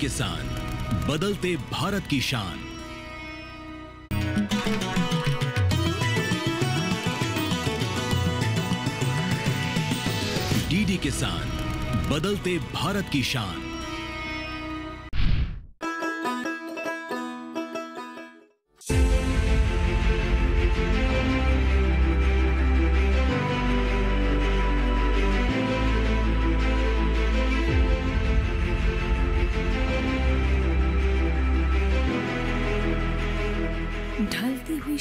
किसान, बदलते भारत की शान। डीडी किसान, बदलते भारत की शान।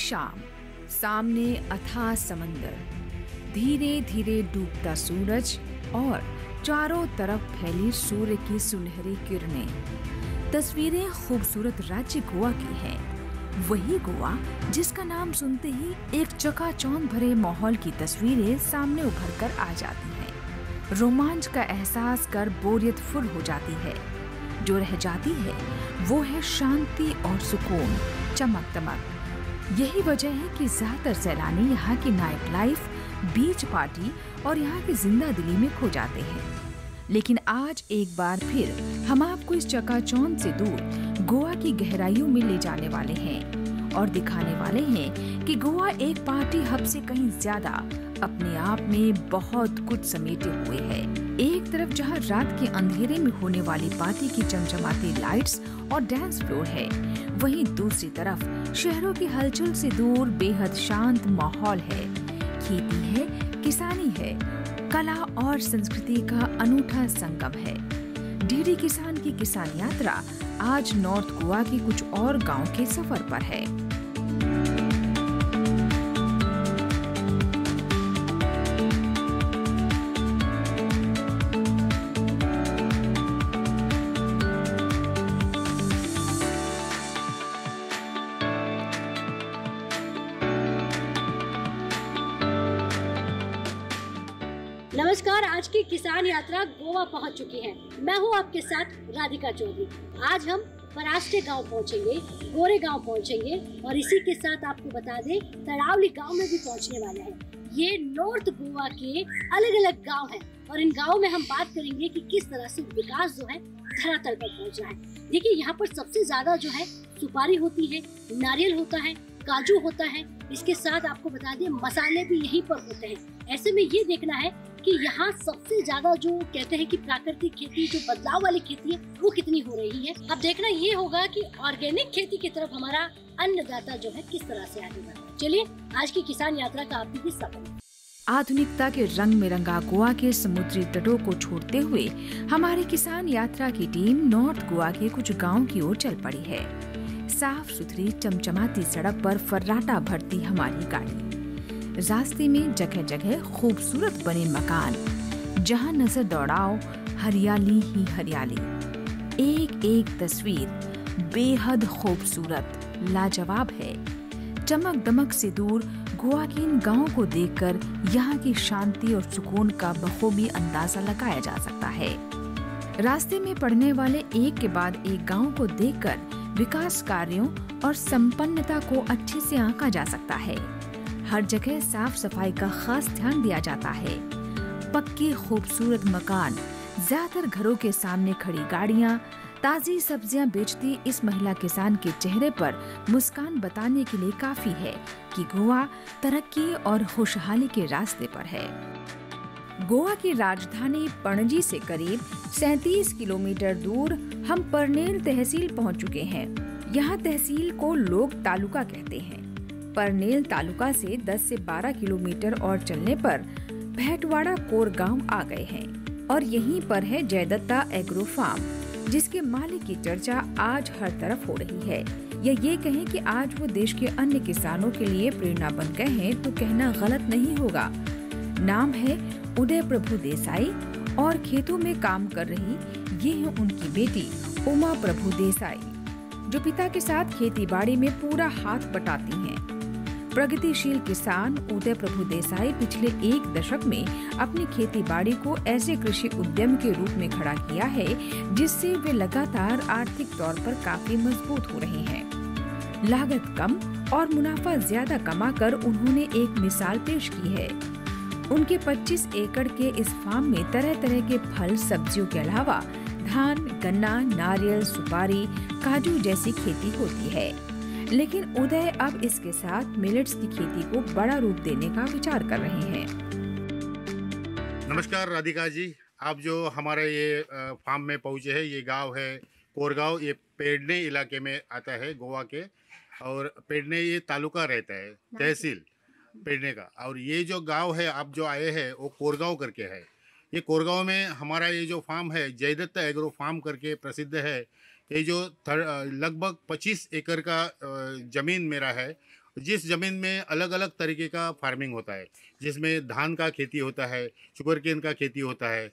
शाम, सामने अथाह समंदर, धीरे धीरे डूबता सूरज और चारों तरफ फैली सूर्य की सुनहरी किरणें। तस्वीरें खूबसूरत राज्य गोवा की हैं। वही गोवा जिसका नाम सुनते ही एक चकाचौंध भरे माहौल की तस्वीरें सामने उभर कर आ जाती हैं। रोमांच का एहसास कर बोरियत फुर हो जाती है। जो रह जाती है वो है शांति और सुकून, चमक दमक। यही वजह है कि ज़्यादातर सैलानी यहाँ की नाइट लाइफ, बीच पार्टी और यहाँ की जिंदा दिली में खो जाते हैं। लेकिन आज एक बार फिर हम आपको इस चकाचौंध से दूर गोवा की गहराइयों में ले जाने वाले हैं और दिखाने वाले हैं कि गोवा एक पार्टी हब से कहीं ज्यादा अपने आप में बहुत कुछ समेटे हुए है। एक तरफ जहाँ रात के अंधेरे में होने वाली पार्टी की चमचमाती लाइट्स और डांस फ्लोर है, वहीं दूसरी तरफ शहरों की हलचल से दूर बेहद शांत माहौल है। खेती है, किसानी है, कला और संस्कृति का अनूठा संगम है। डीडी किसान की किसान यात्रा आज नॉर्थ गोवा के कुछ और गांव के सफर पर है। नमस्कार, आज की किसान यात्रा गोवा पहुंच चुकी है। मैं हूं आपके साथ राधिका चौधरी। आज हम पराश्टे गांव पहुंचेंगे, गोरे गांव पहुंचेंगे और इसी के साथ आपको बता दें तड़ावली गांव में भी पहुंचने वाला है। ये नॉर्थ गोवा के अलग अलग गांव हैं और इन गांव में हम बात करेंगे कि किस तरह से विकास जो है धरातल पर पहुँच रहा है। देखिए, यहाँ पर सबसे ज्यादा जो है सुपारी होती है, नारियल होता है, काजू होता है, इसके साथ आपको बता दें मसाले भी यहीं पर होते हैं। ऐसे में ये देखना है कि यहाँ सबसे ज्यादा जो कहते हैं कि प्राकृतिक खेती, जो बदलाव वाली खेती है, वो कितनी हो रही है। अब देखना ये होगा कि ऑर्गेनिक खेती की तरफ हमारा अन्नदाता जो है किस तरह से आगे बढ़ा। चलिए, आज की किसान यात्रा का आप भी सफर। आधुनिकता के रंग में रंगा गोवा के समुद्री तटों को छोड़ते हुए हमारी किसान यात्रा की टीम नॉर्थ गोवा के कुछ गाँव की ओर चल पड़ी है। साफ सुथरी चमचमाती सड़क पर फर्राटा भरती हमारी गाड़ी, रास्ते में जगह जगह खूबसूरत बने मकान, जहां नजर दौड़ाओ हरियाली ही हरियाली। एक एक तस्वीर बेहद खूबसूरत, लाजवाब है। चमक दमक से दूर गोवा के इन गाँवों को देखकर यहां की शांति और सुकून का बखूबी अंदाजा लगाया जा सकता है। रास्ते में पड़ने वाले एक के बाद एक गाँव को देखकर विकास कार्यों और संपन्नता को अच्छे से आंका जा सकता है। हर जगह साफ सफाई का खास ध्यान दिया जाता है। पक्के खूबसूरत मकान, ज्यादातर घरों के सामने खड़ी गाड़ियाँ, ताज़ी सब्जियाँ बेचती इस महिला किसान के चेहरे पर मुस्कान बताने के लिए काफी है कि गोवा तरक्की और खुशहाली के रास्ते पर है। गोवा की राजधानी पणजी से करीब 37 किलोमीटर दूर हम परनेल तहसील पहुँच चुके हैं। यहाँ तहसील को लोग तालुका कहते हैं। परनेल तालुका से 10 से 12 किलोमीटर और चलने पर भैटवाड़ा कोरगांव आ गए हैं और यहीं पर है जयदत्त एग्रो फार्म, जिसके मालिक की चर्चा आज हर तरफ हो रही है। या ये कहें कि आज वो देश के अन्य किसानों के लिए प्रेरणा बन गए हैं तो कहना गलत नहीं होगा। नाम है उदय प्रभु देसाई और खेतों में काम कर रही ये है उनकी बेटी उमा प्रभु देसाई, जो पिता के साथ खेती बाड़ी में पूरा हाथ बटाती है। प्रगतिशील किसान उदय प्रभु देसाई पिछले एक दशक में अपनी खेती बाड़ी को ऐसे कृषि उद्यम के रूप में खड़ा किया है जिससे वे लगातार आर्थिक तौर पर काफी मजबूत हो रहे हैं। लागत कम और मुनाफा ज्यादा कमाकर उन्होंने एक मिसाल पेश की है। उनके 25 एकड़ के इस फार्म में तरह तरह के फल सब्जियों के अलावा धान, गन्ना, नारियल, सुपारी, काजू जैसी खेती होती है, लेकिन उदय अब इसके साथ मिलेट्स की खेती को बड़ा रूप देने का विचार कर रहे हैं। नमस्कार राधिका जी, आप जो हमारे ये फार्म में पहुंचे हैं, ये गांव है कोरगांव, ये पेड़ने इलाके में आता है गोवा के, और पेड़ने ये तालुका रहता है, तहसील पेड़ने का। और ये जो गांव है आप जो आए हैं वो कोरगांव करके है। ये कोरगांव में हमारा ये जो फार्म है जयदत्त एग्रो फार्म करके प्रसिद्ध है। ये जो लगभग 25 एकड़ का ज़मीन मेरा है, जिस ज़मीन में अलग अलग तरीके का फार्मिंग होता है, जिसमें धान का खेती होता है, शुगर केन का खेती होता है,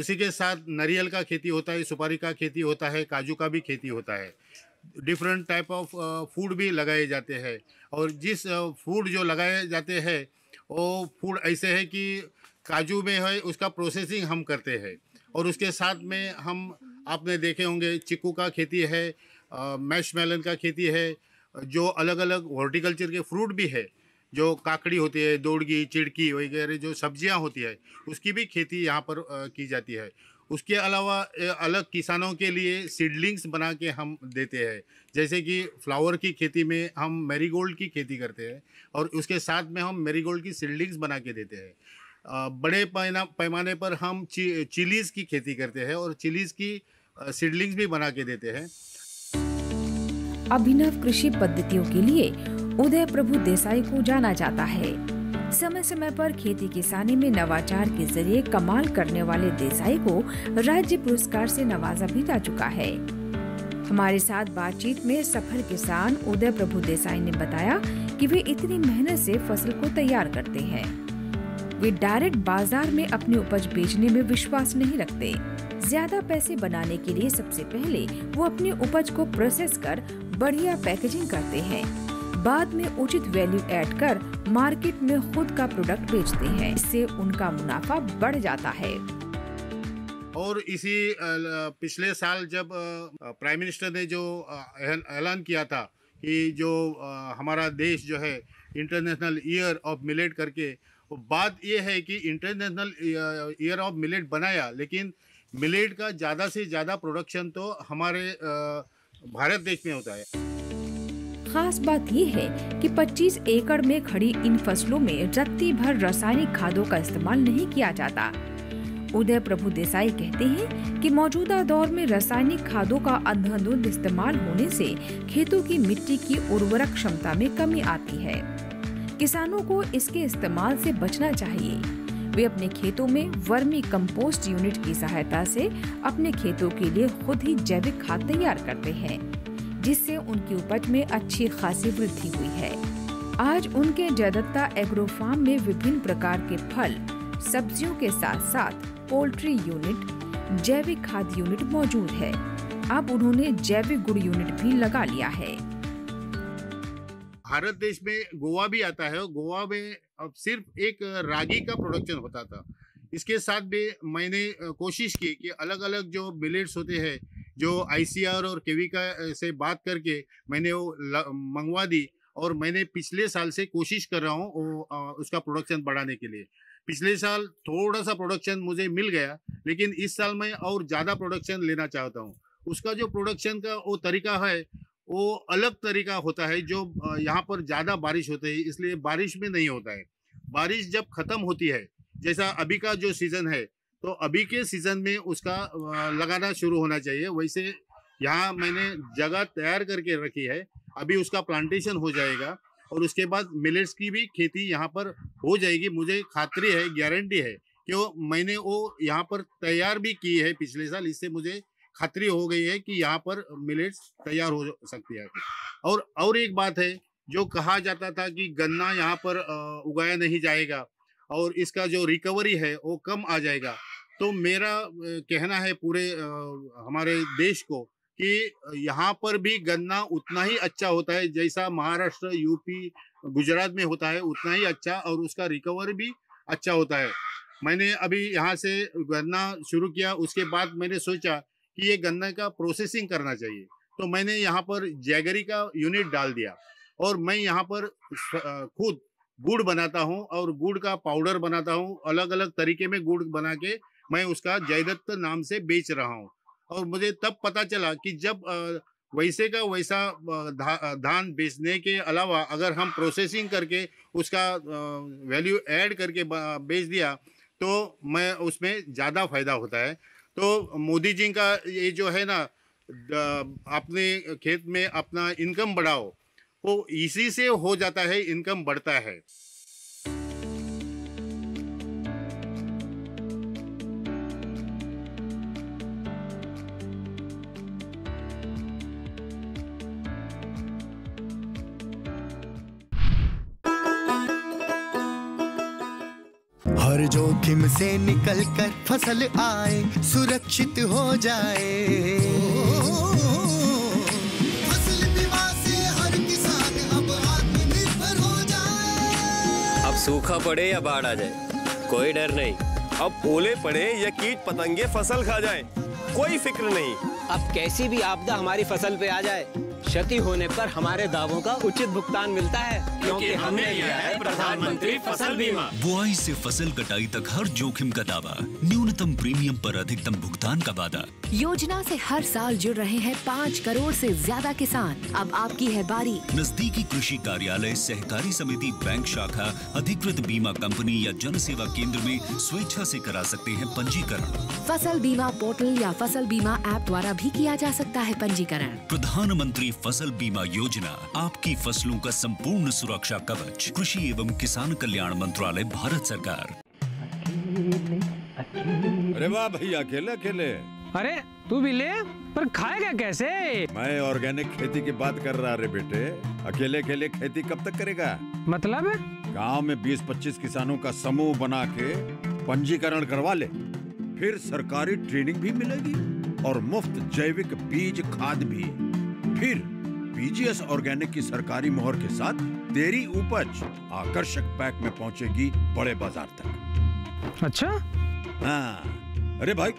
उसी के साथ नारियल का खेती होता है, सुपारी का खेती होता है, काजू का भी खेती होता है। डिफरेंट टाइप ऑफ फूड भी लगाए जाते हैं, और जिस फूड जो लगाए जाते हैं वो फूड ऐसे है कि काजू में है उसका प्रोसेसिंग हम करते हैं, और उसके साथ में हम आपने देखे होंगे चिक्कू का खेती है, मैश मेलन का खेती है, जो अलग अलग हॉर्टिकल्चर के फ्रूट भी है, जो काकड़ी होती है, दोड़गी, चिड़की वगैरह जो सब्जियां होती है उसकी भी खेती यहां पर की जाती है। उसके अलावा अलग किसानों के लिए सीडलिंग्स बना के हम देते हैं, जैसे कि फ्लावर की खेती में हम मैरीगोल्ड की खेती करते हैं, और उसके साथ में हम मैरीगोल्ड की सीडलिंग्स बना के देते हैं। बड़े पैमाने पर हम चिलीज़ की खेती करते हैं और चिलीज़ की सीडलिंग्स भी बना के देते हैं। अभिनव कृषि पद्धतियों के लिए उदय प्रभु देसाई को जाना जाता है। समय समय पर खेती किसानी में नवाचार के जरिए कमाल करने वाले देसाई को राज्य पुरस्कार से नवाजा भी जा चुका है। हमारे साथ बातचीत में सफल किसान उदय प्रभु देसाई ने बताया कि वे इतनी मेहनत से फसल को तैयार करते हैं। वे डायरेक्ट बाजार में अपनी उपज बेचने में विश्वास नहीं रखते। ज्यादा पैसे बनाने के लिए सबसे पहले वो अपनी उपज को प्रोसेस कर बढ़िया पैकेजिंग करते हैं, बाद में उचित वैल्यू ऐड कर मार्केट में खुद का प्रोडक्ट बेचते हैं। इससे उनका मुनाफा बढ़ जाता है। और इसी पिछले साल जब प्राइम मिनिस्टर ने जो ऐलान किया था कि जो हमारा देश जो है इंटरनेशनल ईयर ऑफ मिलेट करके, बात ये है कि इंटरनेशनल ईयर ऑफ मिलेट बनाया, लेकिन मिलेट का ज़्यादा से ज़्यादा प्रोडक्शन तो हमारे भारत देश में होता है। खास बात ये है कि 25 एकड़ में खड़ी इन फसलों में रत्ती भर रासायनिक खादों का इस्तेमाल नहीं किया जाता। उदय प्रभु देसाई कहते हैं कि मौजूदा दौर में रासायनिक खादों का अंधाधुंध इस्तेमाल होने से खेतों की मिट्टी की उर्वरक क्षमता में कमी आती है। किसानों को इसके इस्तेमाल से बचना चाहिए। वे अपने खेतों में वर्मी कंपोस्ट यूनिट की सहायता से अपने खेतों के लिए खुद ही जैविक खाद तैयार करते हैं, जिससे उनकी उपज में अच्छी खासी वृद्धि हुई है। आज उनके जयदत्ता एग्रो फार्म में विभिन्न प्रकार के फल, सब्जियों के साथ साथ पोल्ट्री यूनिट, जैविक खाद यूनिट मौजूद है। अब उन्होंने जैविक गुड़ यूनिट भी लगा लिया है। भारत देश में गोवा भी आता है, और गोवा में अब सिर्फ एक रागी का प्रोडक्शन होता था। इसके साथ भी मैंने कोशिश की कि अलग अलग जो मिलेट्स होते हैं, जो ICR और केविका से बात करके मैंने वो मंगवा दी, और मैंने पिछले साल से कोशिश कर रहा हूँ उसका प्रोडक्शन बढ़ाने के लिए। पिछले साल थोड़ा सा प्रोडक्शन मुझे मिल गया, लेकिन इस साल मैं और ज़्यादा प्रोडक्शन लेना चाहता हूँ। उसका जो प्रोडक्शन का वो तरीका है वो अलग तरीका होता है, जो यहाँ पर ज़्यादा बारिश होती है इसलिए बारिश में नहीं होता है। बारिश जब ख़त्म होती है, जैसा अभी का जो सीज़न है, तो अभी के सीज़न में उसका लगाना शुरू होना चाहिए। वैसे यहाँ मैंने जगह तैयार करके रखी है, अभी उसका प्लांटेशन हो जाएगा, और उसके बाद मिलेट्स की भी खेती यहाँ पर हो जाएगी। मुझे खातरी है, गारंटी है कि वो मैंने वो यहाँ पर तैयार भी की है पिछले साल, इससे मुझे खतरी हो गई है कि यहाँ पर मिलेट्स तैयार हो सकती है। और एक बात है, जो कहा जाता था कि गन्ना यहाँ पर उगाया नहीं जाएगा और इसका जो रिकवरी है वो कम आ जाएगा, तो मेरा कहना है पूरे हमारे देश को कि यहाँ पर भी गन्ना उतना ही अच्छा होता है जैसा महाराष्ट्र, यूपी, गुजरात में होता है, उतना ही अच्छा, और उसका रिकवरी भी अच्छा होता है। मैंने अभी यहाँ से गन्ना शुरू किया, उसके बाद मैंने सोचा कि ये गन्ने का प्रोसेसिंग करना चाहिए, तो मैंने यहाँ पर जैगरी का यूनिट डाल दिया, और मैं यहाँ पर खुद गुड़ बनाता हूँ और गुड़ का पाउडर बनाता हूँ। अलग अलग तरीके में गुड़ बना के मैं उसका जयदत्त नाम से बेच रहा हूँ। और मुझे तब पता चला कि जब वैसे का वैसा धान बेचने के अलावा अगर हम प्रोसेसिंग करके उसका वैल्यू ऐड करके बेच दिया तो मैं उसमें ज़्यादा फायदा होता है। तो मोदी जी का ये जो है ना अपने खेत में अपना इनकम बढ़ाओ, वो इसी से हो जाता है, इनकम बढ़ता है। हर जोखिम से निकलकर फसल आए, सुरक्षित हो जाए। फसल बीमा से हर किसान अब आत्मनिर्भर हो जाए। अब सूखा पड़े या बाढ़ आ जाए, कोई डर नहीं। अब ओले पड़े या कीट पतंगे फसल खा जाए, कोई फिक्र नहीं। अब कैसी भी आपदा हमारी फसल पे आ जाए, क्षति होने पर हमारे दावों का उचित भुगतान मिलता है, क्योंकि हमें यह है प्रधानमंत्री फसल बीमा। बुआई से फसल कटाई तक हर जोखिम का दावा, न्यूनतम प्रीमियम पर अधिकतम भुगतान का वादा। योजना से हर साल जुड़ रहे हैं 5 करोड़ से ज्यादा किसान। अब आपकी है बारी। नजदीकी कृषि कार्यालय, सहकारी समिति, बैंक शाखा, अधिकृत बीमा कंपनी या जन सेवा केंद्र में स्वेच्छा से करा सकते हैं पंजीकरण। फसल बीमा पोर्टल या फसल बीमा ऐप द्वारा भी किया जा सकता है पंजीकरण। प्रधानमंत्री फसल बीमा योजना, आपकी फसलों का संपूर्ण सुरक्षा कवच। कृषि एवं किसान कल्याण मंत्रालय, भारत सरकार। अरे वाह भैया, अकेले अकेले। अरे तू भी ले, पर खाएगा कैसे? मैं ऑर्गेनिक खेती की बात कर रहा रे बेटे, अकेले अकेले खेती कब तक करेगा? मतलब गांव में 20-25 किसानों का समूह बना के पंजीकरण करवा ले, फिर सरकारी ट्रेनिंग भी मिलेगी और मुफ्त जैविक बीज खाद भी। फिर पीजीएस ऑर्गेनिक की सरकारी मोहर के साथ तेरी उपज आकर्षक पैक में पहुंचेगी बड़े बाजार तक। अच्छा हाँ। अरे भाई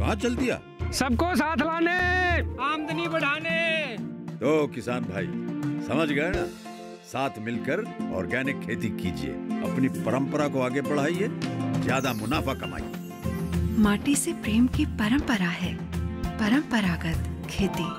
कहाँ चल दिया? सबको साथ लाने, आमदनी बढ़ाने। तो किसान भाई समझ गए ना, साथ मिलकर ऑर्गेनिक खेती कीजिए, अपनी परंपरा को आगे बढ़ाइए, ज्यादा मुनाफा कमाइए। माटी से प्रेम की परंपरा है परंपरागत खेती।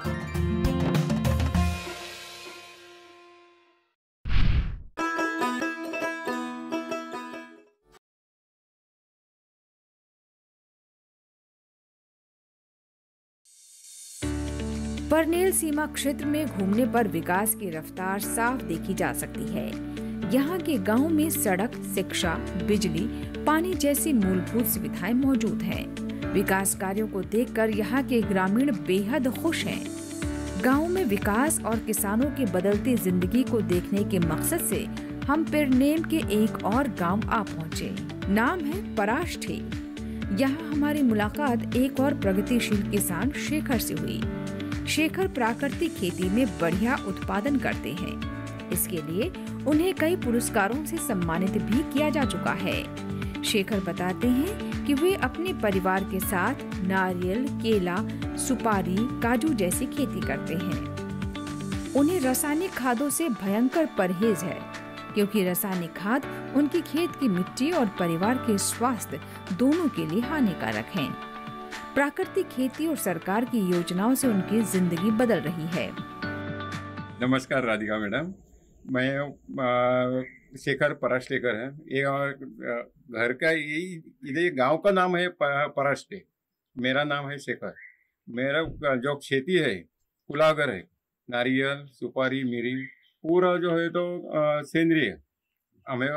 बर्नेल सीमा क्षेत्र में घूमने पर विकास की रफ्तार साफ देखी जा सकती है। यहाँ के गांव में सड़क, शिक्षा, बिजली, पानी जैसी मूलभूत सुविधाएं मौजूद हैं। विकास कार्यों को देखकर यहाँ के ग्रामीण बेहद खुश हैं। गांव में विकास और किसानों की बदलती जिंदगी को देखने के मकसद से हम पेड़ने के एक और गांव आ पहुँचे। नाम है पराश्टे। यहाँ हमारी मुलाकात एक और प्रगतिशील किसान शेखर से हुई। शेखर प्राकृतिक खेती में बढ़िया उत्पादन करते हैं, इसके लिए उन्हें कई पुरस्कारों से सम्मानित भी किया जा चुका है। शेखर बताते हैं कि वे अपने परिवार के साथ नारियल, केला, सुपारी, काजू जैसी खेती करते हैं। उन्हें रासायनिक खादों से भयंकर परहेज है, क्योंकि रासायनिक खाद उनकी खेत की मिट्टी और परिवार के स्वास्थ्य दोनों के लिए हानिकारक है। प्राकृतिक खेती और सरकार की योजनाओं से उनकी जिंदगी बदल रही है। नमस्कार राधिका मैडम, मैं शेखर पराश्टेकर है। ये घर का यही गांव का नाम है पराश्टे। मेरा नाम है शेखर। मेरा जो खेती है कुलागर है, नारियल, सुपारी, मिरी, पूरा जो है तो सेंद्रीय। हमें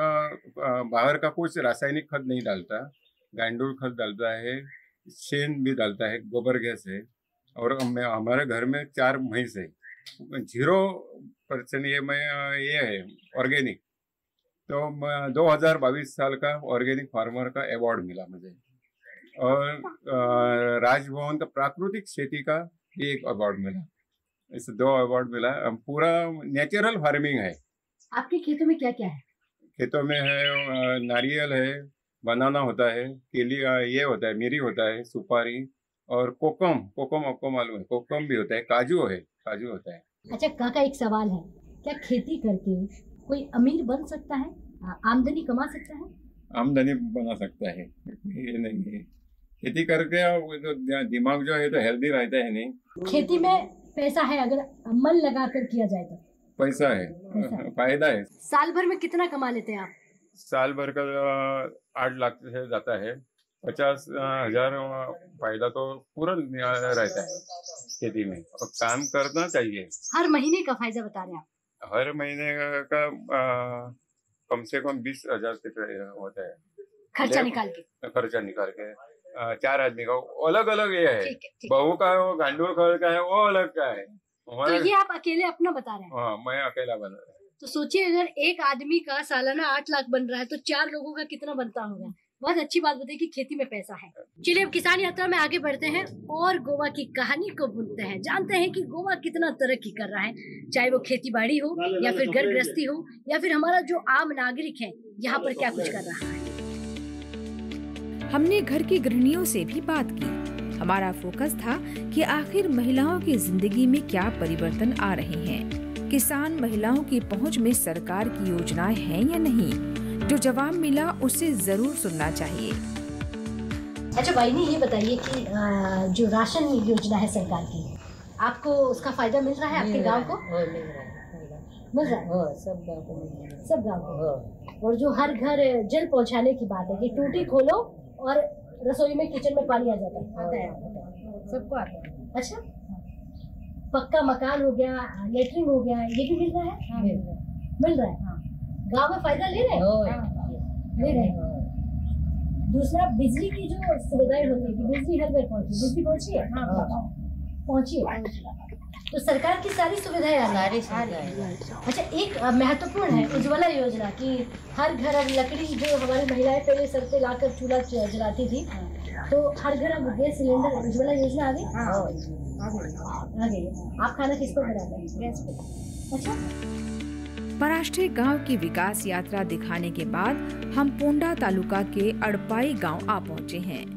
बाहर का कुछ रासायनिक खाद नहीं डालता, गांडूल खाद डालता है, शेन भी डालता है, गोबर गैस है। और हमारे घर में 4 भैंस है। 0% ये है ऑर्गेनिक। तो 2022 साल का ऑर्गेनिक फार्मर का अवार्ड मिला मुझे, और राजभवन का प्राकृतिक खेती का भी एक अवार्ड मिला। इस 2 अवार्ड मिला। पूरा नेचुरल फार्मिंग है। आपके खेतों में क्या क्या है? खेतों में है नारियल है, बनाना होता है, केली ये होता है, मिरी होता है, सुपारी और कोकम आपको मालूम है, कोकम भी होता है, काजू होता है। अच्छा काका एक सवाल है, क्या खेती करके कोई अमीर बन सकता है, आमदनी कमा सकता है? आमदनी बना सकता है, ये नहीं है। खेती करते हैं तो दिमाग जो है तो हेल्दी रहता है। नहीं, खेती में पैसा है अगर मन लगा कर किया जाए तो पैसा है, फायदा है। साल भर में कितना कमा लेते हैं आप? साल भर का 8 लाख से जाता है, 50,000 फायदा तो पूरा रहता है खेती में। और काम करना चाहिए। हर महीने का फायदा बता रहे हैं आप? हर महीने का कम से कम 20,000 से होता है खर्चा निकाल के। 4 आदमी का अलग अलग ये है, बहू का है, गांडूर घर का है, वो अलग का है। तो ये आप अकेले अपना बता रहे हैं? हाँ, मैं अकेला बना रहा हूँ। तो सोचिए अगर एक आदमी का सालाना 8 लाख बन रहा है तो 4 लोगों का कितना बनता होगा। बहुत अच्छी बात बताई कि खेती में पैसा है। चलिए अब किसान यात्रा में आगे बढ़ते हैं और गोवा की कहानी को बुनते हैं, जानते हैं कि गोवा कितना तरक्की कर रहा है, चाहे वो खेतीबाड़ी हो या फिर घर गृहस्थी हो या फिर हमारा जो आम नागरिक है यहाँ पर क्या कुछ कर रहा है। हमने घर की गृहणियों से भी बात की। हमारा फोकस था कि आखिर महिलाओं की जिंदगी में क्या परिवर्तन आ रहे हैं, किसान महिलाओं की पहुंच में सरकार की योजनाएं हैं या नहीं। जो जवाब मिला उसे जरूर सुनना चाहिए। अच्छा भाई ने ये बताइए कि जो राशन योजना है सरकार की, आपको उसका फायदा मिल रहा है? आपके गाँव को मिल रहा है? सब गाँव को। और जो हर घर जल पहुँचाने की बात है कि टूटी खोलो और रसोई में किचन में पानी आ जाता है, सबको आता है। अच्छा, पक्का मकान हो गया, लेटरिन हो गया, ये भी मिल रहा है? हाँ, मिल रहा है। गांव में फायदा ले रहे हैं, ले रहे हैं। दूसरा बिजली की जो सुविधाएं होती है, बिजली हर घर पहुंची, बिजली पहुंची है? हाँ, पहुंची है। तो सरकार की सारी सुविधाएं आ रही है। अच्छा, एक महत्वपूर्ण है उज्ज्वला योजना कि हर घर अब लकड़ी, जो हमारी महिलाएं पहले सर पे लाकर चूल्हा जलाती थी, तो हर घर अब गैस सिलेंडर उज्ज्वला योजना आ गई। आप खाना किस पर बनाते हैं? गैस पे। अच्छा, पराश्टे गांव की विकास यात्रा दिखाने के बाद हम पोंडा तालुका के अड़पाई गाँव आ पहुँचे हैं।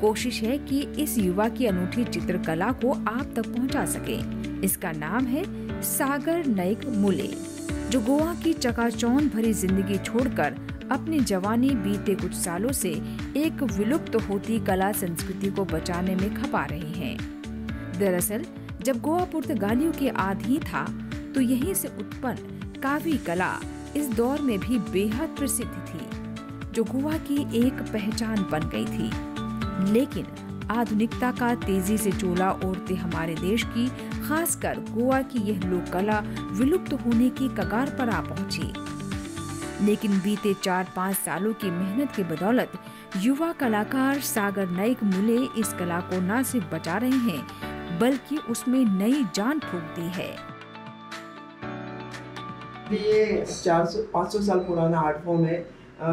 कोशिश है कि इस युवा की अनूठी चित्रकला को आप तक पहुंचा सके। इसका नाम है सागर नाइक मुले, जो गोवा की चकाचौंध भरी जिंदगी छोड़कर अपनी जवानी बीते कुछ सालों से एक विलुप्त होती कला संस्कृति को बचाने में खपा रहे हैं। दरअसल जब गोवा पुर्तगालियों के अधीन था तो यहीं से उत्पन्न कावी कला इस दौर में भी बेहद प्रसिद्ध थी, जो गोवा की एक पहचान बन गई थी। लेकिन आधुनिकता का तेजी से चोला ओढ़ते हमारे देश की, खासकर गोवा की यह लोक कला विलुप्त होने की कगार पर आ पहुंची। लेकिन बीते 4-5 सालों की मेहनत के बदौलत युवा कलाकार सागर नाइक मुले इस कला को न सिर्फ बचा रहे हैं बल्कि उसमें नई जान फूंक दी है। ये 400-500 साल पुराना आर्ट फॉर्म है,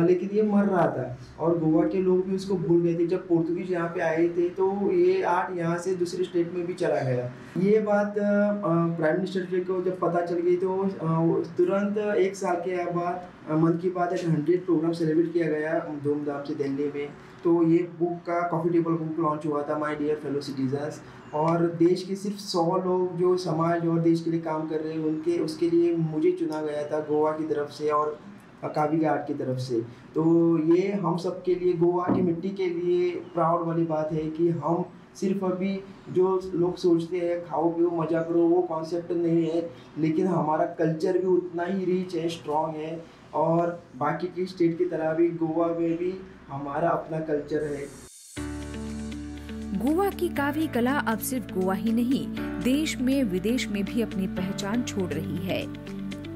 लेकिन ये मर रहा था और गोवा के लोग भी उसको भूल गए थे। जब पोर्तुगीज यहाँ पे आए थे तो ये आर्ट यहाँ से दूसरे स्टेट में भी चला गया। ये बात प्राइम मिनिस्टर जी को जब पता चल गई तो तुरंत 1 साल के बाद मन की बात 100 प्रोग्राम सेलिब्रेट किया गया धूमधाम से दिल्ली में। तो ये बुक का कॉफी टेबल बुक लॉन्च हुआ था, माय डियर फेलो सिटीजन्स। और देश के सिर्फ 100 लोग जो समाज और देश के लिए काम कर रहे हैं, उनके उसके लिए मुझे चुना गया था गोवा की तरफ से और कावी घाट की तरफ से। तो ये हम सब के लिए, गोवा की मिट्टी के लिए प्राउड वाली बात है कि हम सिर्फ अभी जो लोग सोचते हैं खाओ पियो मजा करो वो कॉन्सेप्ट नहीं है, लेकिन हमारा कल्चर भी उतना ही रिच है, स्ट्रॉन्ग है। और बाकी की स्टेट की तरह भी गोवा में भी हमारा अपना कल्चर है। गोवा की कावी कला अब सिर्फ गोवा ही नहीं, देश में विदेश में भी अपनी पहचान छोड़ रही है।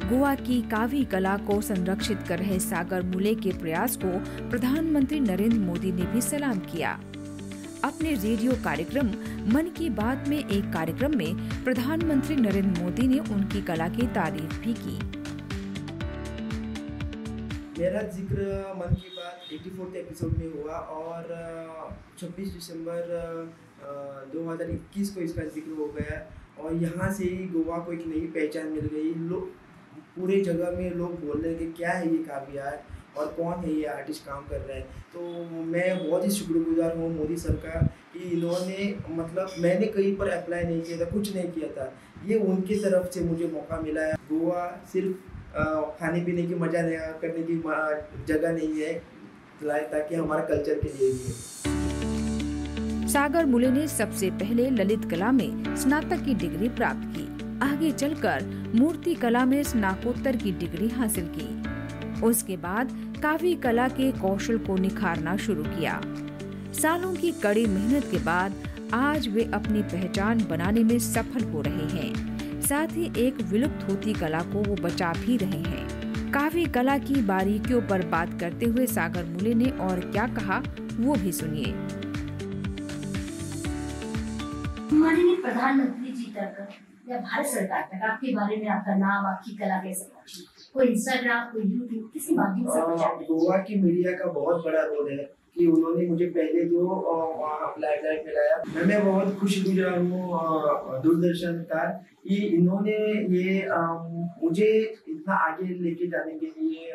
गोवा की कावी कला को संरक्षित कर रहे सागर मुले के प्रयास को प्रधानमंत्री नरेंद्र मोदी ने भी सलाम किया। अपने रेडियो कार्यक्रम मन की बात में एक कार्यक्रम में प्रधानमंत्री नरेंद्र मोदी ने उनकी कला की तारीफ भी की। मेरा जिक्र मन की बात 84 एपिसोड में हुआ और 26 दिसंबर 2021 को इसका जिक्र हो गया और यहाँ से ही गोवा को एक नई पहचान मिल गई। पूरे जगह में लोग बोल रहे हैं कि क्या है ये कावी आर्ट और कौन है ये आर्टिस्ट काम कर रहे हैं। तो मैं बहुत ही शुक्रगुजार हूँ मोदी सर का कि इन्होंने, मतलब मैंने कहीं पर अप्लाई नहीं किया था, कुछ नहीं किया था, ये उनकी तरफ से मुझे मौका मिला है। गोवा सिर्फ खाने पीने की मजा करने की जगह नहीं है, ताकि हमारा कल्चर के लिए भी है। सागर मुले ने सबसे पहले ललित कला में स्नातक की डिग्री प्राप्त की। आगे चलकर मूर्ति कला में स्नातकोत्तर की डिग्री हासिल की। उसके बाद कावी कला के कौशल को निखारना शुरू किया। सालों की कड़ी मेहनत के बाद आज वे अपनी पहचान बनाने में सफल हो रहे हैं। साथ ही एक विलुप्त होती कला को वो बचा भी रहे हैं। कावी कला की बारीकियों पर बात करते हुए सागर मुले ने और क्या कहा वो भी सुनिए। माननीय प्रधानमंत्री जी तक या भारत सरकार तक आपके बारे में, आपका नाम, आपकी कला कैसे पहुंची? कोई इंस्टाग्राम, कोई यूट्यूब, किसी माध्यम से पहुंचाते? गोवा की मीडिया का बहुत बड़ा रोल है कि उन्होंने मुझे पहले जो लाइमलाइट में लाया। मैं बहुत खुशगुजार हूँ दूरदर्शन का कि इन्होंने ये मुझे इतना आगे लेके जाने के लिए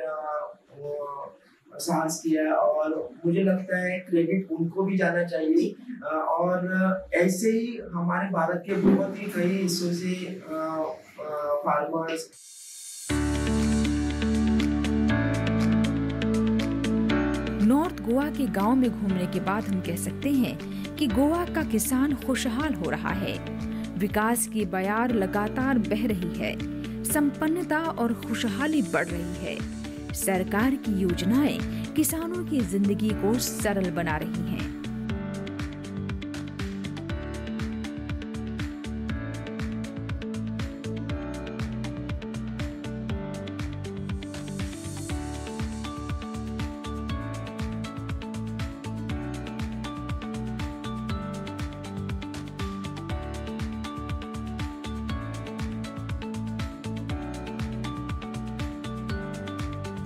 साहस किया और मुझे लगता है क्रेडिट उनको भी जाना चाहिए। और ऐसे ही हमारे भारत के बहुत ही कई हिस्सों से फार्मर्स। नॉर्थ गोवा के गांव में घूमने के बाद हम कह सकते हैं कि गोवा का किसान खुशहाल हो रहा है। विकास की बयार लगातार बह रही है, संपन्नता और खुशहाली बढ़ रही है। सरकार की योजनाएं किसानों की जिंदगी को सरल बना रही हैं।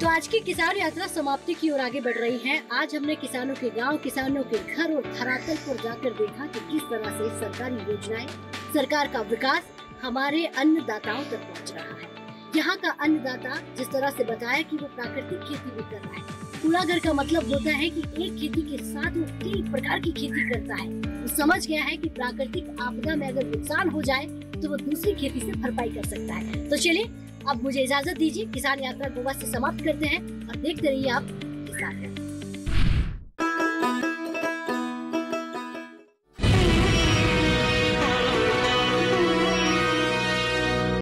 तो आज की किसान यात्रा समाप्ति की ओर आगे बढ़ रही है। आज हमने किसानों के गांव, किसानों के घर और धरातल पर जाकर देखा कि किस तरह से सरकारी योजनाएं, सरकार का विकास हमारे अन्नदाताओं तक पहुंच रहा है। यहाँ का अन्नदाता जिस तरह से बताया कि वो प्राकृतिक खेती भी कर रहा है। पूरा घर का मतलब होता है कि एक खेती के साथ वो कई प्रकार की खेती करता है। वो समझ गया है कि प्राकृतिक आपदा में अगर नुकसान हो जाए तो वो दूसरी खेती से भरपाई कर सकता है। तो चलिए अब मुझे इजाजत दीजिए, किसान यात्रा गोवा से समाप्त करते हैं और देखते रहिए आप किसान यात्रा।